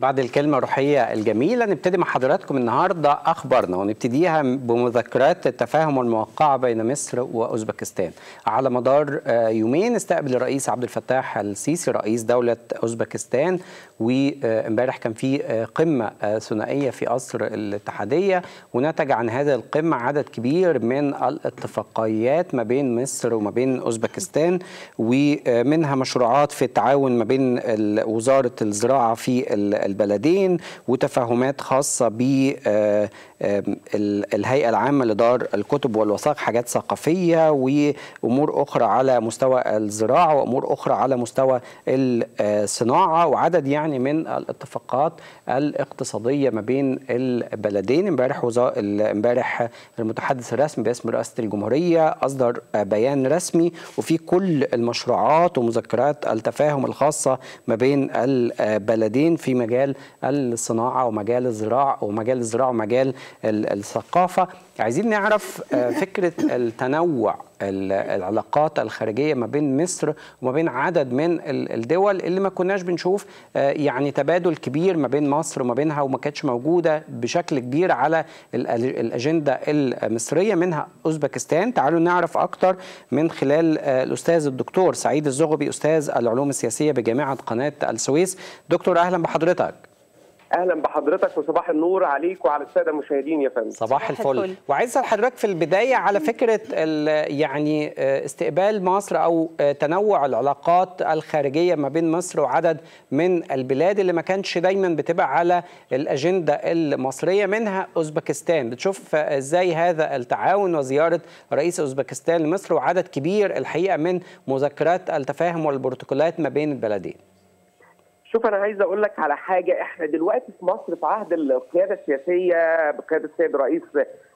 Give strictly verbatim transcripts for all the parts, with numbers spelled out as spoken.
بعد الكلمة الروحية الجميلة نبتدي مع حضراتكم النهاردة أخبارنا، ونبتديها بمذكرات التفاهم الموقعة بين مصر وأوزبكستان. على مدار يومين استقبل الرئيس عبد الفتاح السيسي رئيس دولة أوزبكستان، وامبارح كان في قمة ثنائية في قصر الاتحادية، ونتج عن هذه القمة عدد كبير من الاتفاقيات ما بين مصر وما بين أوزبكستان، ومنها مشروعات في التعاون ما بين وزارة الزراعة في البلدين، وتفاهمات خاصة بالهيئة العامة لدار الكتب والوثائق، حاجات ثقافية وأمور أخرى على مستوى الزراعة وأمور أخرى على مستوى الصناعة، وعدد يعني من الاتفاقات الاقتصادية ما بين البلدين. امبارح امبارح المتحدث الرسمي باسم رئاسة الجمهورية أصدر بيان رسمي وفي كل المشروعات ومذكرات التفاهم الخاصة ما بين البلدين في مجال مجال الصناعة ومجال الزراعة ومجال الزراعة ومجال الثقافة. عايزين نعرف فكرة التنوع العلاقات الخارجية ما بين مصر وما بين عدد من الدول اللي ما كناش بنشوف يعني تبادل كبير ما بين مصر وما بينها، وما كانتش موجودة بشكل كبير على الأجندة المصرية، منها أوزبكستان. تعالوا نعرف أكتر من خلال الأستاذ الدكتور سعيد الزغبي أستاذ العلوم السياسية بجامعة قناة السويس. دكتور أهلا بحضرتك. اهلا بحضرتك وصباح النور عليك وعلى الساده المشاهدين يا فندم. صباح الفل. وعايز اسال حضرتك في البدايه على فكره يعني استقبال مصر او تنوع العلاقات الخارجيه ما بين مصر وعدد من البلاد اللي ما كانتش دايما بتبقى على الاجنده المصريه، منها اوزبكستان. بتشوف ازاي هذا التعاون وزياره رئيس اوزبكستان لمصر وعدد كبير الحقيقه من مذكرات التفاهم والبروتوكولات ما بين البلدين؟ شوف انا عايز اقول لك على حاجه، احنا دلوقتي في مصر في عهد القياده السياسيه بقياده السيد رئيس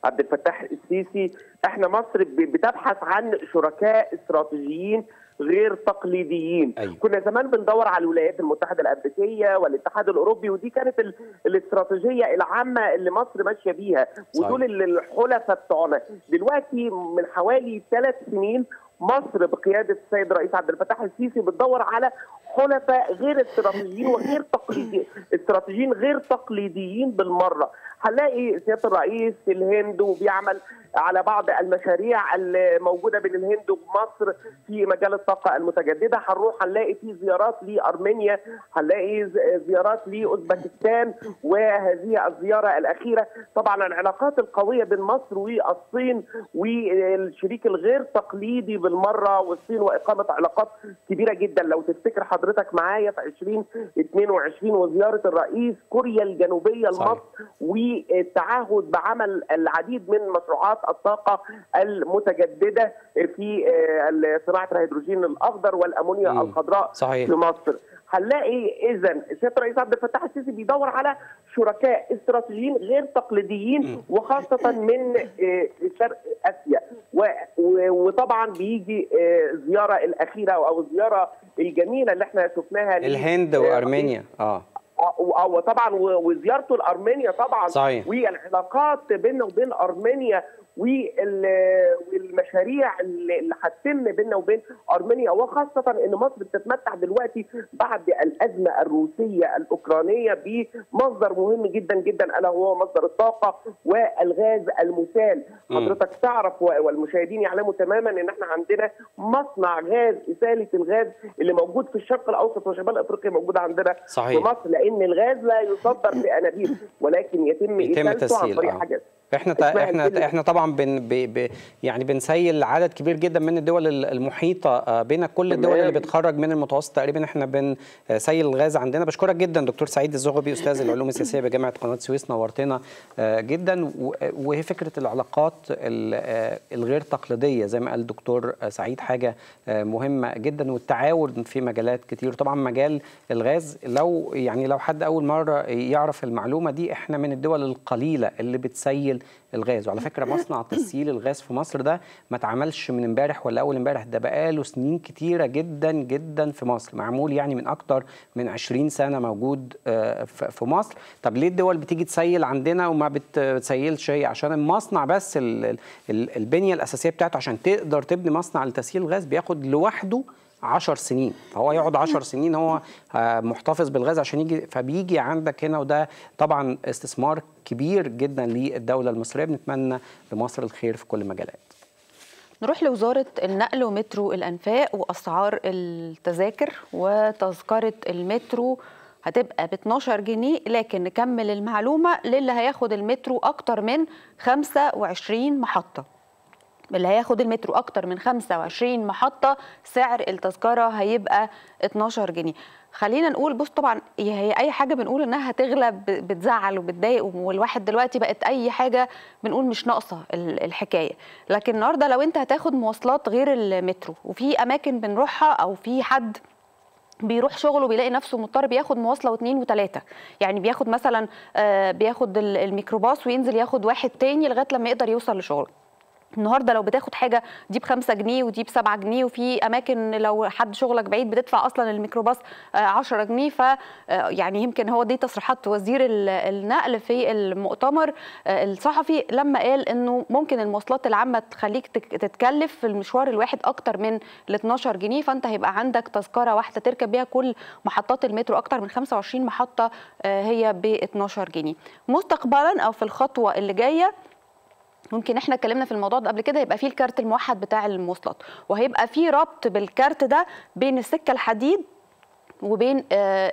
عبد الفتاح السيسي، احنا مصر بتبحث عن شركاء استراتيجيين غير تقليديين. أيوة. كنا زمان بندور على الولايات المتحده الامريكيه والاتحاد الاوروبي، ودي كانت ال... الاستراتيجيه العامه اللي مصر ماشيه بيها، ودول الحلفاء بتوعنا. دلوقتي من حوالي ثلاث سنين مصر بقياده السيد رئيس عبد الفتاح السيسي بتدور على حلفاء غير استراتيجيين وغير تقليديين، استراتيجيين غير تقليديين بالمره. هنلاقي سياده الرئيس في الهند وبيعمل على بعض المشاريع الموجوده بين الهند ومصر في مجال الطاقه المتجدده، هنروح هنلاقي في زيارات لارمينيا، هنلاقي زيارات لاوزبكستان، وهذه الزياره الاخيره طبعا العلاقات القويه بين مصر والصين والشريك الغير تقليدي بالمره، والصين واقامه علاقات كبيره جدا لو تفتكر حضرتك معايا في ألفين واثنين وعشرين وزياره الرئيس كوريا الجنوبيه لمصر، والتعهد بعمل العديد من مشروعات الطاقه المتجدده في صناعه الهيدروجين الاخضر والامونيا مم. الخضراء صحيح. في مصر. هنلاقي اذا سياده الرئيس عبد الفتاح السيسي بيدور على شركاء استراتيجيين غير تقليديين مم. وخاصه من شرق اسيا، وطبعا بيجي الزياره الاخيره او الزياره الجميله اللي احنا شفناها الهند وارمينيا اه وطبعا وزيارته لارمينيا طبعا صحيح. والعلاقات بيننا وبين ارمينيا والمشاريع اللي هتتم بيننا وبين ارمينيا، وخاصه ان مصر بتتمتع دلوقتي بعد الازمه الروسيه الاوكرانيه بمصدر مهم جدا جدا الا هو مصدر الطاقه والغاز المسال. حضرتك تعرف والمشاهدين يعلموا تماما ان احنا عندنا مصنع غاز اساله الغاز اللي موجود في الشرق الاوسط وشمال افريقيا موجود عندنا صحيح. في مصر، لان الغاز لا يصدر بانابيب ولكن يتم اسالته عن طريق حاجات. احنا احنا احنا طبعا بن ب يعني بنسيل عدد كبير جدا من الدول المحيطه بين كل الدول اللي بتخرج من المتوسط تقريبا احنا بنسيل الغاز عندنا. بشكرك جدا دكتور سعيد الزغبي استاذ العلوم السياسيه بجامعه قناه السويس، نورتنا جدا. وهي فكره العلاقات الغير تقليديه زي ما قال الدكتور سعيد حاجه مهمه جدا، والتعاون في مجالات كتير. طبعا مجال الغاز لو يعني لو حد اول مره يعرف المعلومه دي، احنا من الدول القليله اللي بتسيل تسييل الغاز. وعلى فكره مصنع تسييل الغاز في مصر ده ما اتعملش من امبارح ولا اول امبارح، ده بقاله سنين كتيره جدا جدا في مصر، معمول يعني من اكتر من عشرين سنة موجود في مصر. طب ليه الدول بتيجي تسيل عندنا وما بتسيلش هي؟ عشان المصنع بس البنيه الاساسيه بتاعته عشان تقدر تبني مصنع لتسييل الغاز بياخد لوحده عشر سنين، فهو يقعد عشر سنين هو محتفظ بالغاز عشان يجي، فبيجي عندك هنا، وده طبعا استثمار كبير جدا للدوله المصريه. بنتمنى لمصر الخير في كل المجالات. نروح لوزاره النقل ومترو الانفاق واسعار التذاكر. وتذكره المترو هتبقى ب اتناشر جنيه، لكن نكمل المعلومه للي هياخد المترو اكتر من خمسة وعشرين محطة. اللي هياخد المترو اكتر من خمسة وعشرين محطة سعر التذكرة هيبقى اتناشر جنيه. خلينا نقول بص، طبعا هي اي حاجة بنقول انها هتغلى بتزعل وبتضايق، والواحد دلوقتي بقت اي حاجة بنقول مش ناقصة الحكاية. لكن النهاردة لو انت هتاخد مواصلات غير المترو، وفي اماكن بنروحها او في حد بيروح شغله بيلاقي نفسه مضطر بياخد مواصله واثنين وثلاثه، يعني بياخد مثلا بياخد الميكروباص وينزل ياخد واحد تاني لغاية لما يقدر يوصل لشغله. النهارده لو بتاخد حاجه دي بخمسة جنيه ودي بسبعة جنيه، وفي اماكن لو حد شغلك بعيد بتدفع اصلا الميكروباص عشرة جنيه. ف يعني يمكن هو دي تصريحات وزير النقل في المؤتمر الصحفي لما قال انه ممكن المواصلات العامه تخليك تتكلف في المشوار الواحد اكتر من ال اتناشر جنيه، فانت هيبقى عندك تذكره واحده تركب بيها كل محطات المترو اكتر من خمسة وعشرين محطة هي ب اتناشر جنيه. مستقبلا او في الخطوه اللي جايه، ممكن احنا اتكلمنا في الموضوع ده قبل كده، هيبقى فيه الكارت الموحد بتاع المواصلات، وهيبقى فيه ربط بالكارت ده بين السكه الحديد وبين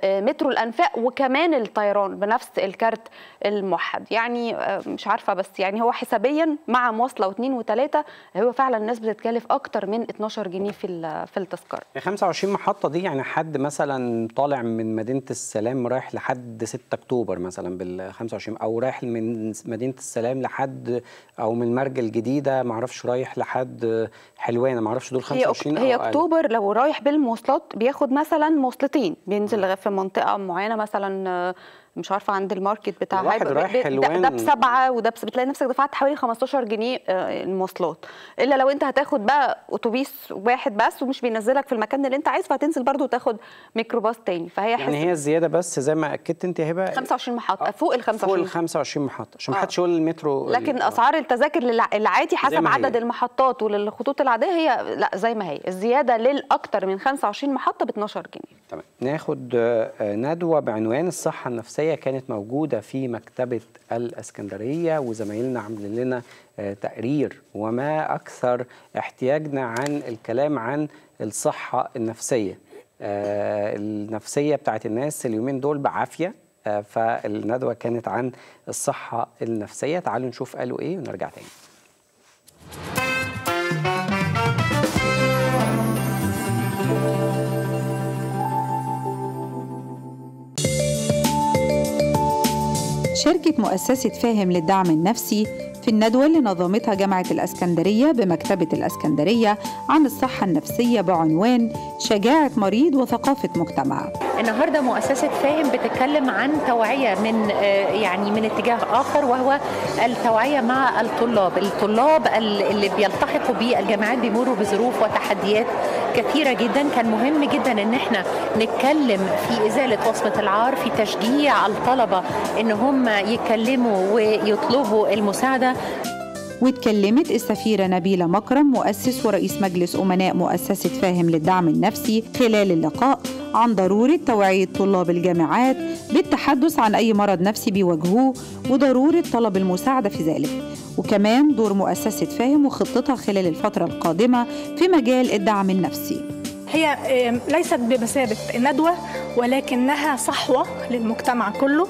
مترو الانفاق وكمان الطيران بنفس الكارت الموحد. يعني مش عارفه، بس يعني هو حسابيا مع مواصله واثنين وثلاثه هو فعلا الناس بتتكلف اكتر من اتناشر جنيه في في التذكره. خمسة وعشرين محطة دي يعني حد مثلا طالع من مدينه السلام رايح لحد ستة أكتوبر مثلا بال خمسة وعشرين، او رايح من مدينه السلام لحد، او من مرج الجديده ما اعرفش رايح لحد حلوان، ما اعرفش دول خمسة وعشرين هي, هي اكتوبر. لو رايح بالمواصلات بياخد مثلا مواصلتين، بينزل في منطقه معينه مثلا مش عارفه عند الماركت بتاع واحد رايح حلوان ده بسبعه وده بس، بتلاقي نفسك دفعت حوالي خمستاشر جنيه المواصلات. الا لو انت هتاخد بقى اتوبيس واحد بس ومش بينزلك في المكان اللي انت عايزه، فهتنزل برده وتاخد ميكروباص تاني. فهي يعني هي الزياده بس زي ما اكدت انت هبه خمسة وعشرين محطة فوق ال خمسة وعشرين، فوق ال خمسة وعشرين محطة عشان ما حدش يقول المترو. لكن اسعار التذاكر للعادي حسب عدد المحطات وللخطوط العاديه هي لا زي ما هي، الزياده للاكثر من خمسة وعشرين محطة ب اتناشر جنيه. تمام، ناخد ندوه بعنوان الصحه النفسية، كانت موجودة في مكتبة الإسكندرية وزمايلنا عاملين لنا تقرير وما أكثر احتياجنا عن الكلام عن الصحة النفسية. النفسية بتاعت الناس اليومين دول بعافية، فالندوة كانت عن الصحة النفسية. تعالوا نشوف قالوا إيه ونرجع تاني. شاركت مؤسسة فاهم للدعم النفسي في الندوة اللي نظمتها جامعة الإسكندرية بمكتبة الإسكندرية عن الصحة النفسية بعنوان شجاعة مريض وثقافة مجتمع. النهارده مؤسسة فاهم بتتكلم عن توعية من يعني من اتجاه آخر، وهو التوعية مع الطلاب، الطلاب اللي بيلتحقوا بالجامعات بيمروا بظروف وتحديات كثيرة جدا. كان مهم جدا ان احنا نتكلم في إزالة وصمة العار، في تشجيع الطلبة ان هم يتكلموا ويطلبوا المساعدة. واتكلمت السفيرة نبيلة مكرم مؤسس ورئيس مجلس أمناء مؤسسة فاهم للدعم النفسي خلال اللقاء عن ضرورة توعية طلاب الجامعات بالتحدث عن أي مرض نفسي بيواجهوه وضرورة طلب المساعدة في ذلك، وكمان دور مؤسسة فاهم وخطتها خلال الفترة القادمة في مجال الدعم النفسي. هي ليست بمثابة ندوة، ولكنها صحوة للمجتمع كله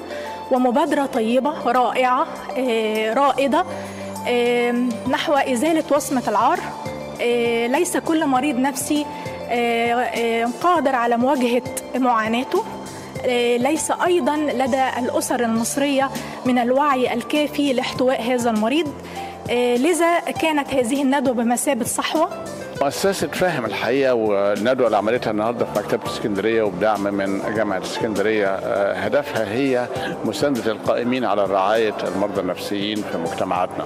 ومبادرة طيبة رائعة رائدة نحو إزالة وصمة العار. ليس كل مريض نفسي قادر على مواجهة معاناته، ليس أيضا لدى الأسر المصرية من الوعي الكافي لاحتواء هذا المريض، لذا كانت هذه الندوة بمثابة صحوة مؤسسة فاهم الحقيقة والندوة اللي عملتها النهاردة في مكتبة اسكندرية وبدعم من جامعة اسكندرية هدفها هي مساندة القائمين على رعاية المرضى النفسيين في مجتمعاتنا.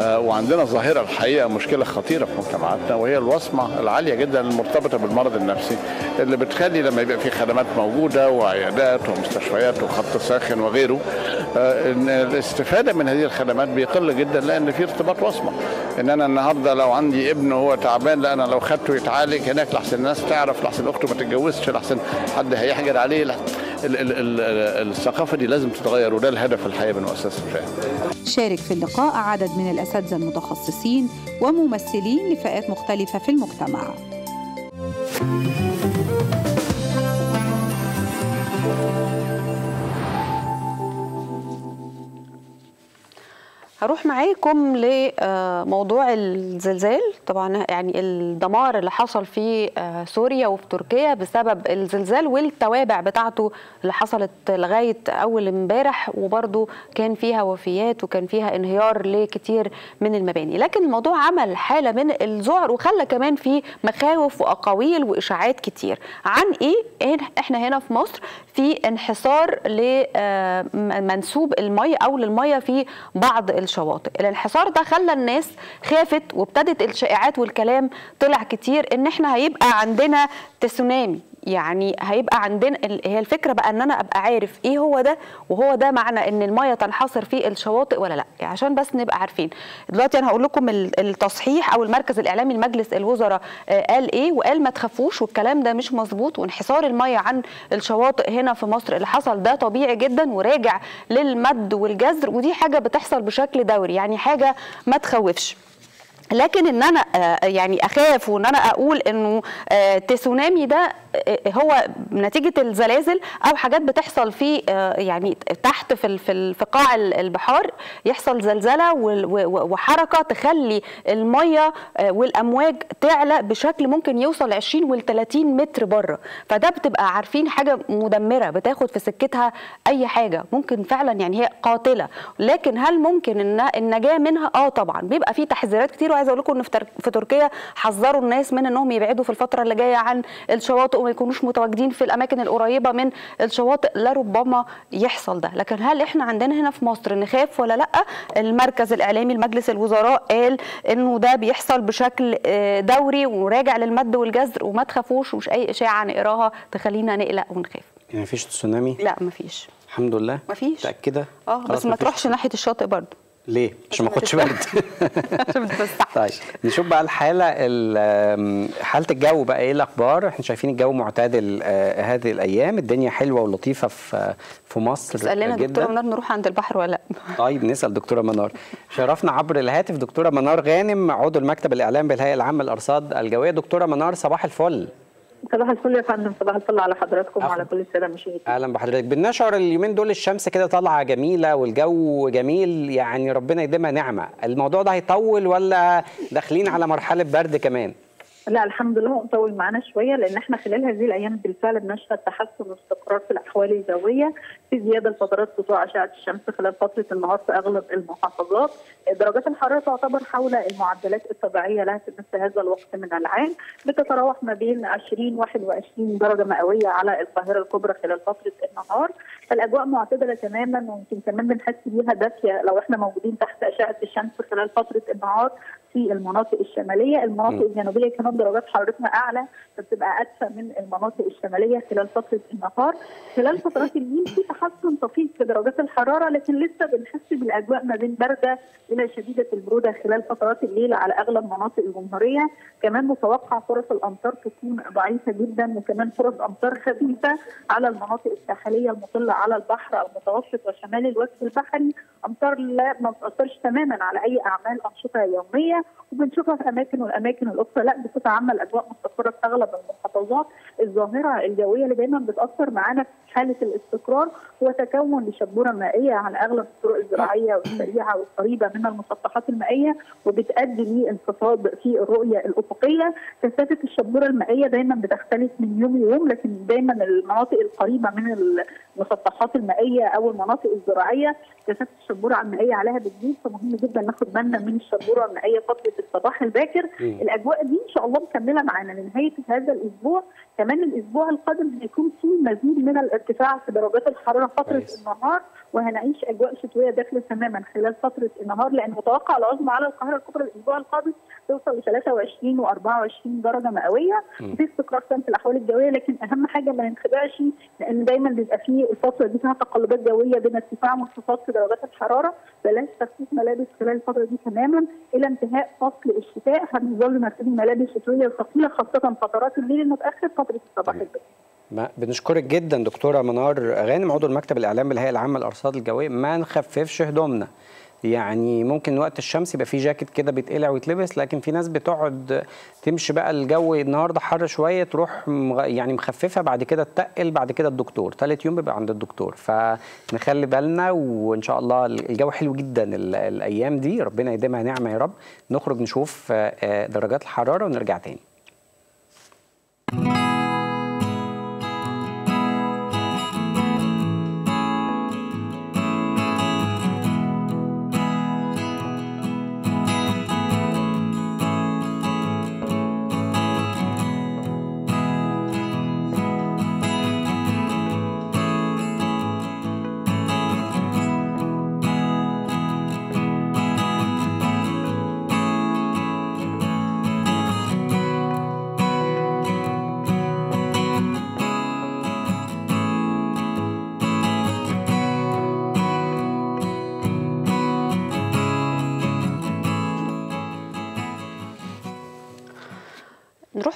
وعندنا ظاهرة الحقيقة مشكلة خطيرة في مجتمعاتنا وهي الوصمة العالية جدا المرتبطة بالمرض النفسي اللي بتخلي لما يبقى في خدمات موجودة وعيادات ومستشفيات وخط ساخن وغيره إن الاستفادة من هذه الخدمات بيقل جدا لأن في ارتباط وصمة. إن أنا النهاردة لو عندي ابن وهو تعبان لا أنا لو خدته يتعالج هناك لحسن الناس تعرف، لحسن أخته ما تتجوزش، لحسن حد هيحجر عليه. الثقافة دي لازم تتغير وده الهدف الحقيقي من مؤسسة فاهم. شارك في اللقاء عدد من الأساتذة المتخصصين وممثلين لفئات مختلفة في المجتمع. هروح معاكم لموضوع الزلزال، طبعا يعني الدمار اللي حصل في سوريا وفي تركيا بسبب الزلزال والتوابع بتاعته اللي حصلت لغايه اول امبارح، وبرضه كان فيها وفيات وكان فيها انهيار لكتير من المباني، لكن الموضوع عمل حاله من الذعر وخلى كمان في مخاوف واقاويل واشاعات كتير عن ايه احنا هنا في مصر في انحصار لمنسوب الميه او للميه في بعض الشواطئ. الانحصار ده خلى الناس خافت وابتدت الشائعات والكلام طلع كتير ان احنا هيبقى عندنا تسونامي، يعني هيبقى عندنا هي الفكره بقى ان انا ابقى عارف ايه هو ده وهو ده معنى ان الميه تنحصر في الشواطئ ولا لا، عشان بس نبقى عارفين. دلوقتي انا هقول لكم التصحيح او المركز الاعلامي لمجلس الوزراء قال ايه وقال ما تخافوش والكلام ده مش مظبوط، وانحصار الميه عن الشواطئ هنا في مصر اللي حصل ده طبيعي جدا وراجع للمد والجزر ودي حاجه بتحصل بشكل دوري، يعني حاجه ما تخوفش. لكن ان انا يعني اخاف وان انا اقول انه تسونامي ده هو نتيجه الزلازل او حاجات بتحصل في يعني تحت في في قاع البحار يحصل زلزله وحركه تخلي الميه والامواج تعلى بشكل ممكن يوصل عشرين وال ثلاثين متر بره، فده بتبقى عارفين حاجه مدمره بتاخد في سكتها اي حاجه ممكن فعلا يعني هي قاتله. لكن هل ممكن ان النجاه منها؟ اه طبعا بيبقى في تحذيرات كتير، عايزه اقول لكم ان في تركيا حذروا الناس من انهم يبعدوا في الفتره اللي جايه عن الشواطئ وما يكونوش متواجدين في الاماكن القريبه من الشواطئ لربما يحصل ده. لكن هل احنا عندنا هنا في مصر نخاف ولا لا؟ المركز الاعلامي لمجلس الوزراء قال انه ده بيحصل بشكل دوري وراجع للمد والجزر وما تخافوش ومش اي اشاعه نقراها تخلينا نقلق ونخاف. يعني مفيش تسونامي؟ لا مفيش الحمد لله. مفيش؟ متاكده؟ اه بس ما تروحش ناحيه الشاطئ برضه. ليه؟ عشان ما اخدش برد. عشان ما تتفسحش. طيب نشوف بقى الحاله حاله الجو بقى ايه الاخبار؟ احنا شايفين الجو معتدل آه هذه الايام، الدنيا حلوه ولطيفه في في مصر جدا. سألنا دكتوره منار نروح عند البحر ولا لا؟ طيب نسال دكتوره منار. شرفنا عبر الهاتف دكتوره منار غانم عضو المكتب الاعلام بالهيئه العامه للارصاد الجويه. دكتوره منار صباح الفل. صباح الفل يا فندم، صباح الفل على حضراتكم وعلى كل الساده المشاهدين. اهلا بحضرتك. بنشعر اليومين دول الشمس كده طالعه جميله والجو جميل، يعني ربنا يديمها نعمه. الموضوع ده هيطول ولا داخلين على مرحله برد كمان؟ لا الحمد لله هو مطول معانا شويه، لان احنا خلال هذه الايام بالفعل بنشهد تحسن واستقرار في الاحوال الجويه، في زياده لفترات سطوع اشعه الشمس خلال فتره النهار في اغلب المحافظات، درجات الحراره تعتبر حول المعدلات الطبيعيه لها في مثل هذا الوقت من العام، بتتراوح ما بين عشرين وواحد وعشرين درجه مئويه على القاهره الكبرى خلال فتره النهار، فالاجواء معتدله تماما ويمكن كمان بنحس بيها دافيه لو احنا موجودين تحت اشعه الشمس خلال فتره النهار في المناطق الشماليه، المناطق الجنوبيه كمان درجات حرارتنا اعلى فبتبقى ادفى من المناطق الشماليه خلال فتره النهار، خلال فترات الليل في تحسن طفيف في درجات الحراره لكن لسه بنحس بالاجواء ما بين بارده الى شديده البروده خلال فترات الليل على اغلب مناطق الجمهوريه، كمان متوقع فرص الامطار تكون ضعيفه جدا وكمان فرص امطار خفيفه على المناطق الساحليه المطله على البحر المتوسط وشمال الوجه البحري، امطار لا ما بتاثرش تماما على اي اعمال انشطه يوميه وبنشوفها في اماكن والاماكن الاخرى. لا بصفه عامه الاجواء مستقره في اغلب المحافظات، الظاهره الجويه اللي دايما بتاثر معانا في حاله الاستقرار هو تكون لشبوره مائيه على اغلب الطرق الزراعيه والسريعه والقريبه من المسطحات المائيه وبتؤدي لانخفاض في الرؤيه الافقيه، كثافه الشبوره المائيه دايما بتختلف من يوم ليوم لكن دايما المناطق القريبه من المسطحات المائيه او المناطق الزراعيه كثافه الشبوره المائيه عليها بتزيد، فمهم جدا ناخد بالنا من الشبوره المائيه فتره الصباح الباكر. الاجواء دي ان شاء الله مكمله معانا لنهايه هذا الاسبوع، كمان الاسبوع القادم هيكون في مزيد من الارتفاع في درجات الحراره فتره بيس. النهار، وهنعيش اجواء شتويه داخله تماما خلال فتره النهار، لان متوقع العظمى على القاهره الكبرى الاسبوع القادم توصل ل ثلاثة وعشرين وأربعة وعشرين درجه مئويه، وفي استقرار تام في الاحوال الجويه، لكن اهم حاجه ما ننخدعش لان دايما بيبقى في الفتره دي فيها تقلبات جويه بين ارتفاع وانخفاض في درجات الحراره، بلاش تخفيف ملابس خلال الفتره دي تماما الى انتهاء فصل الشتاء، هنظل مرتدين ملابس شتويه وثقيله خاصه فترات الليل المتاخر فتره الصباح الباكر. بنشكرك جدا دكتوره منار غانم عضو المكتب الاعلام بالهيئه العامه للارصاد الجويه. ما نخففش هدومنا، يعني ممكن وقت الشمس يبقى في جاكيت كده بيتقلع ويتلبس، لكن في ناس بتقعد تمشي بقى الجو النهارده حر شويه تروح يعني مخففه، بعد كده تتقل، بعد كده الدكتور، ثالث يوم بيبقى عند الدكتور، فنخلي بالنا. وان شاء الله الجو حلو جدا الايام دي، ربنا يديمها نعمه يا رب. نخرج نشوف درجات الحراره ونرجع تاني.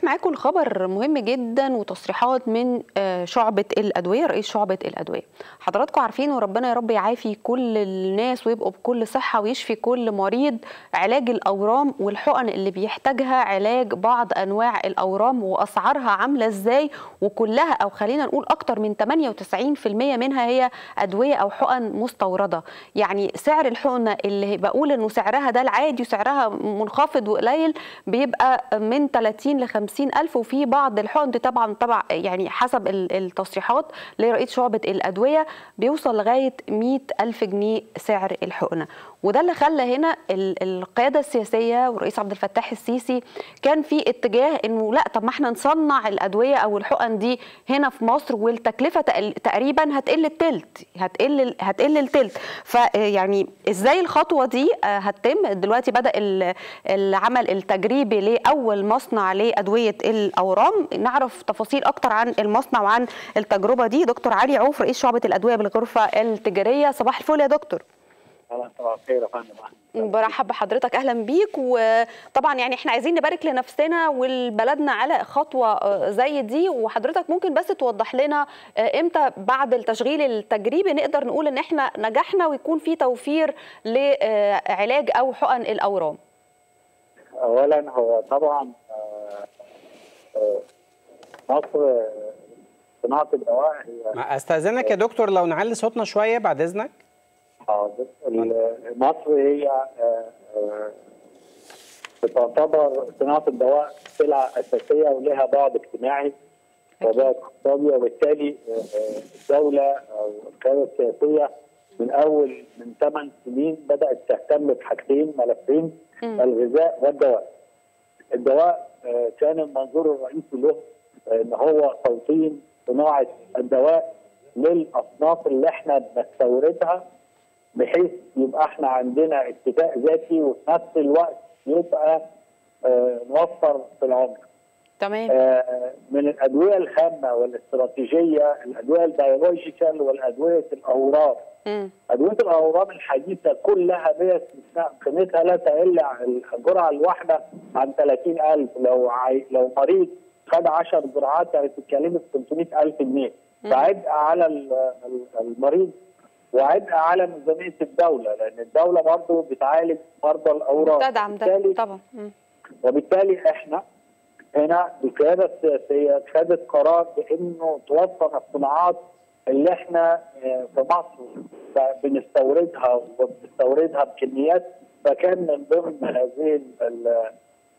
معاكم خبر مهم جدا وتصريحات من شعبة الأدوية، رئيس شعبة الأدوية. حضراتكم عارفين وربنا يا رب يعافي كل الناس ويبقوا بكل صحة ويشفي كل مريض، علاج الأورام والحقن اللي بيحتاجها، علاج بعض أنواع الأورام وأسعارها عاملة إزاي، وكلها أو خلينا نقول أكتر من ثمانية وتسعين في المية منها هي أدوية أو حقن مستوردة. يعني سعر الحقنة اللي بقول إنه سعرها ده العادي وسعرها منخفض وقليل بيبقى من ثلاثين لخمسين ألف، وفي بعض الحقن طبعا طبعا يعني حسب التصريحات لرئيس شعبة الأدوية بيوصل لغاية مئة ألف جنيه سعر الحقنة. وده اللي خلى هنا القيادة السياسية والرئيس عبد الفتاح السيسي كان في اتجاه انه لا، طب ما احنا نصنع الأدوية او الحقن دي هنا في مصر، والتكلفة تقريبا هتقل التلت، هتقل هتقل التلت. فيعني ازاي الخطوة دي هتتم؟ دلوقتي بدأ العمل التجريبي لأول مصنع لأدوية الأورام. نعرف تفاصيل اكتر عن المصنع وعن التجربة دي دكتور علي عوف رئيس شعبة الأدوية بالغرفة التجارية. صباح الفل يا دكتور. صباح الخير يا فندم، برحب بحضرتك، اهلا بيك. وطبعا يعني احنا عايزين نبارك لنفسنا ولبلدنا على خطوه زي دي، وحضرتك ممكن بس توضح لنا امتى بعد التشغيل التجريبي نقدر نقول ان احنا نجحنا ويكون في توفير لعلاج او حقن الاورام؟ اولا هو طبعا مصر صناعه الدواء هي، استاذنك يا دكتور لو نعلي صوتنا شويه بعد اذنك. حاضر. مصر هي تعتبر صناعه الدواء سلعه اساسيه ولها بعد اجتماعي وبعد اقتصادي، وبالتالي الدوله او القياده السياسيه من اول من ثمان سنين بدات تهتم بحاجتين، ملفين، الغذاء والدواء. الدواء كان المنظور الرئيسي له ان هو توطين صناعه الدواء للاصناف اللي احنا بنستوردها، بحيث يبقى احنا عندنا اكتفاء ذاتي وفي نفس الوقت يبقى اه نوفر في العمر. تمام. اه من الادويه الخامه والاستراتيجيه الادويه البيولوجيكال والادويه الاورام. امم. ادويه الاورام الحديثه كلها بلا استثناء قيمتها لا تقل الجرعه الواحده عن ثلاثين ألف، لو عاي... لو مريض خد عشر جرعات هتتكلم في ثلاثمئة ألف جنيه، فعبء على المريض وعبء على ميزانيه الدوله، لان الدوله برضه بتعالج مرضى الاورام. تدعم ده طبعا. وبالتالي احنا هنا القياده السياسيه خدت قرار بانه توفر الصناعات اللي احنا في مصر بنستوردها وبنستوردها بكميات، فكان من ضمن هذه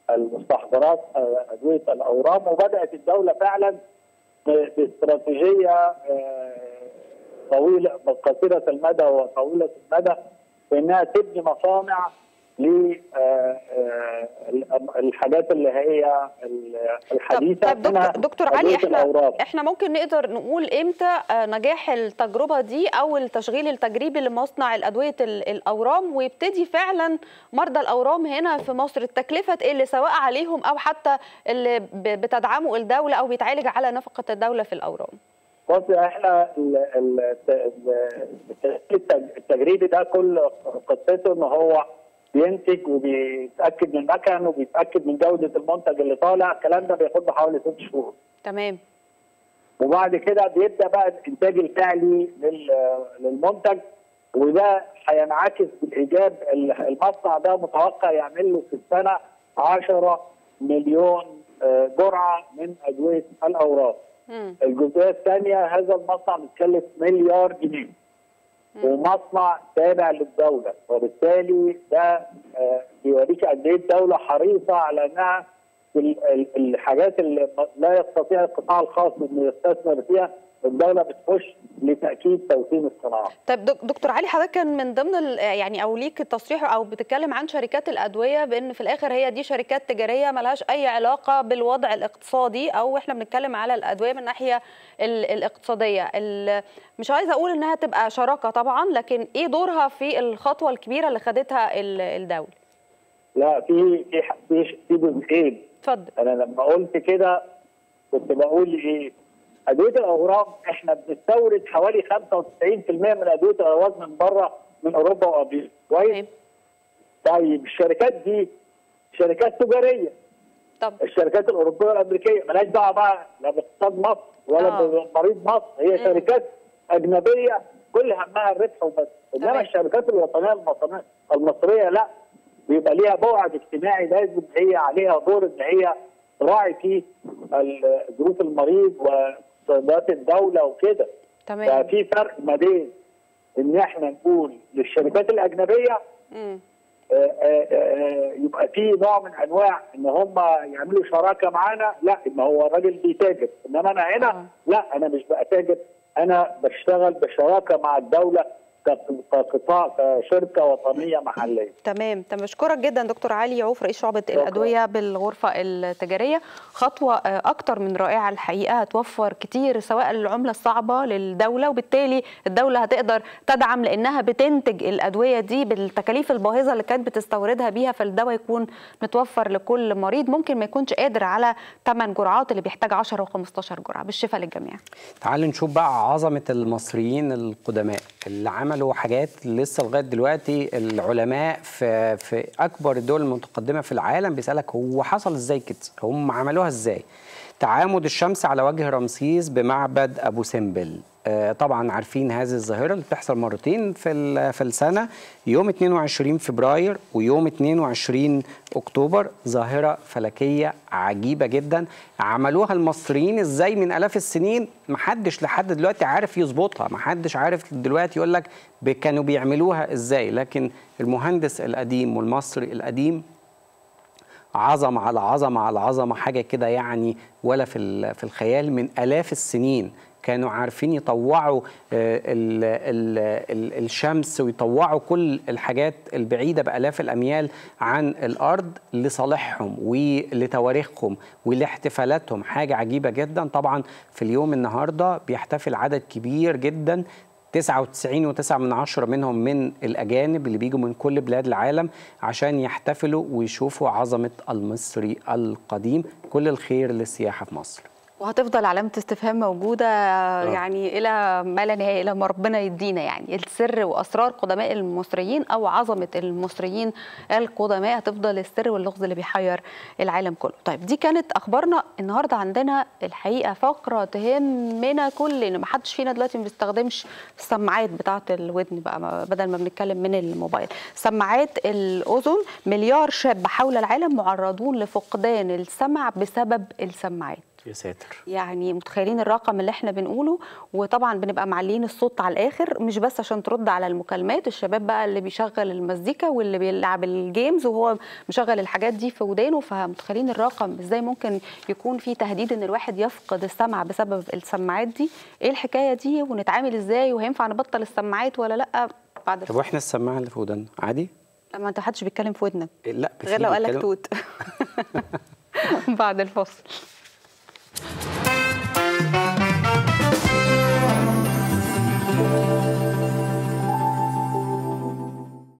المستحضرات ادويه الاورام. وبدات الدوله فعلا باستراتيجيه طويله قصيره المدى وطويله المدى بانها تبني مصانع للحاجات اللي هي الحديثه. طب طب دكتور علي، احنا الأوراق. احنا ممكن نقدر نقول امتى نجاح التجربه دي او التشغيل التجريبي لمصنع الادويه الاورام ويبتدي فعلا مرضى الاورام هنا في مصر التكلفه تقل سواء عليهم او حتى اللي بتدعمه الدوله او بيتعالج على نفقه الدوله في الاورام؟ بص، احنا التجريبي ده كل قصته ان هو بينتج وبيتاكد من المكن وبيتاكد من جوده المنتج اللي طالع، الكلام ده بياخد له حوالي ست شهور. تمام. وبعد كده بيبدا بقى الانتاج الفعلي للمنتج، وده هينعكس بالايجاب. المصنع ده متوقع يعمل له في السنه عشرة مليون جرعه من ادويه الاورام. الجزئيه الثانيه، هذا المصنع متكلف مليار جنيه. ومصنع تابع للدوله، وبالتالي ده بيوريك قد ايه الدوله حريصه على انها الحاجات اللي لا يستطيع القطاع الخاص انه يستثمر فيها الدوله بتخش لتاكيد توسيم الصناعه. طب دكتور علي، حضرتك كان من ضمن يعني او ليك التصريح او بتتكلم عن شركات الادويه بان في الاخر هي دي شركات تجاريه مالهاش اي علاقه بالوضع الاقتصادي، او احنا بنتكلم على الادويه من الناحيه الاقتصاديه. مش عايزه اقول انها تبقى شراكه طبعا، لكن ايه دورها في الخطوه الكبيره اللي خدتها الدوله؟ لا، في في في في جزئين. اتفضل. انا لما قلت كده كنت بقول ايه؟ ادويه الاورام احنا بنستورد حوالي خمسة وتسعين بالمئة من ادويه الاورام من بره، من اوروبا وامريكا. كويس؟ طيب الشركات دي شركات تجاريه. طب الشركات الاوروبيه والامريكيه مالهاش دعوه بقى لا باقتصاد مصر ولا بمريض مصر، هي شركات اجنبيه كل همها الربح وبس. انما الشركات الوطنيه المصريه لا، بيبقى ليها بعد اجتماعي لازم هي عليها دور ان هي تراعي فيه ظروف المريض و اقتصادات الدولة وكده. تمام. ففي فرق ما بين ان احنا نقول للشركات الاجنبية امم يبقى في نوع من انواع ان هم يعملوا شراكة معانا، لا ما هو الراجل بيتاجر، انما انا هنا آه. لا، انا مش بتاجر، انا بشتغل بشراكة مع الدولة كقطاع كشركه وطنيه محليه. تمام تمام بشكرك جدا دكتور علي عوف رئيس شعبه الادويه بالغرفه التجاريه. خطوه اكتر من رائعه الحقيقه، هتوفر كتير سواء العمله الصعبه للدوله، وبالتالي الدوله هتقدر تدعم لانها بتنتج الادويه دي بالتكاليف الباهظه اللي كانت بتستوردها بيها، فالدواء يكون متوفر لكل مريض ممكن ما يكونش قادر على ثمان جرعات اللي بيحتاج عشرة وخمستاشر جرعه. بالشفاء للجميع. تعالوا نشوف بقى عظمه المصريين القدماء اللي عملوا له حاجات لسه لغايه دلوقتي. العلماء في في اكبر الدول المتقدمه في العالم بيسالك هو حصل ازاي كده؟ هم عملوها ازاي؟ تعامد الشمس على وجه رمسيس بمعبد ابو سمبل. آه طبعا عارفين هذه الظاهره اللي بتحصل مرتين في في السنه، يوم اتنين وعشرين فبراير ويوم اتنين وعشرين اكتوبر. ظاهره فلكيه عجيبه جدا عملوها المصريين ازاي من الاف السنين، محدش لحد دلوقتي عارف يظبطها، محدش عارف دلوقتي يقول لك كانوا بيعملوها ازاي، لكن المهندس القديم والمصري القديم عظمه على عظمه على عظمه، حاجه كده يعني ولا في في الخيال. من الاف السنين كانوا عارفين يطوعوا ال ال ال الشمس ويطوعوا كل الحاجات البعيدة بألاف الأميال عن الأرض لصالحهم ولتواريخهم ولاحتفالاتهم. حاجة عجيبة جدا. طبعا في اليوم النهاردة بيحتفل عدد كبير جدا، تسعة وتسعين فاصلة تسعة منهم من الأجانب اللي بيجوا من كل بلاد العالم عشان يحتفلوا ويشوفوا عظمة المصري القديم. كل الخير للسياحة في مصر، وهتفضل علامة استفهام موجودة يعني إلى ما لا نهاية، إلى ما ربنا يدينا يعني. السر وأسرار قدماء المصريين أو عظمة المصريين القدماء هتفضل السر واللغز اللي بيحير العالم كله. طيب دي كانت أخبارنا النهاردة. عندنا الحقيقة فقرة تهمنا كلنا، ما حدش فينا دلوقتي ما بيستخدمش السماعات بتاعة الودن بقى بدل ما بنتكلم من الموبايل. سماعات الأذن، مليار شاب حول العالم معرضون لفقدان السمع بسبب السماعات. يا ساتر. يعني متخيلين الرقم اللي احنا بنقوله، وطبعا بنبقى معلين الصوت على الاخر، مش بس عشان ترد على المكالمات، الشباب بقى اللي بيشغل المزيكا واللي بيلعب الجيمز وهو مشغل الحاجات دي في ودانه. فمتخيلين الرقم ازاي ممكن يكون في تهديد ان الواحد يفقد السمع بسبب السماعات دي؟ ايه الحكايه دي ونتعامل ازاي؟ وهينفع نبطل السماعات ولا لا بعد؟ طب واحنا السماعه اللي في ودنا عادي؟ ما انت محدش بيتكلم في ودنك. لا غير لو قال لك توت. بعد الفصل. Thank you.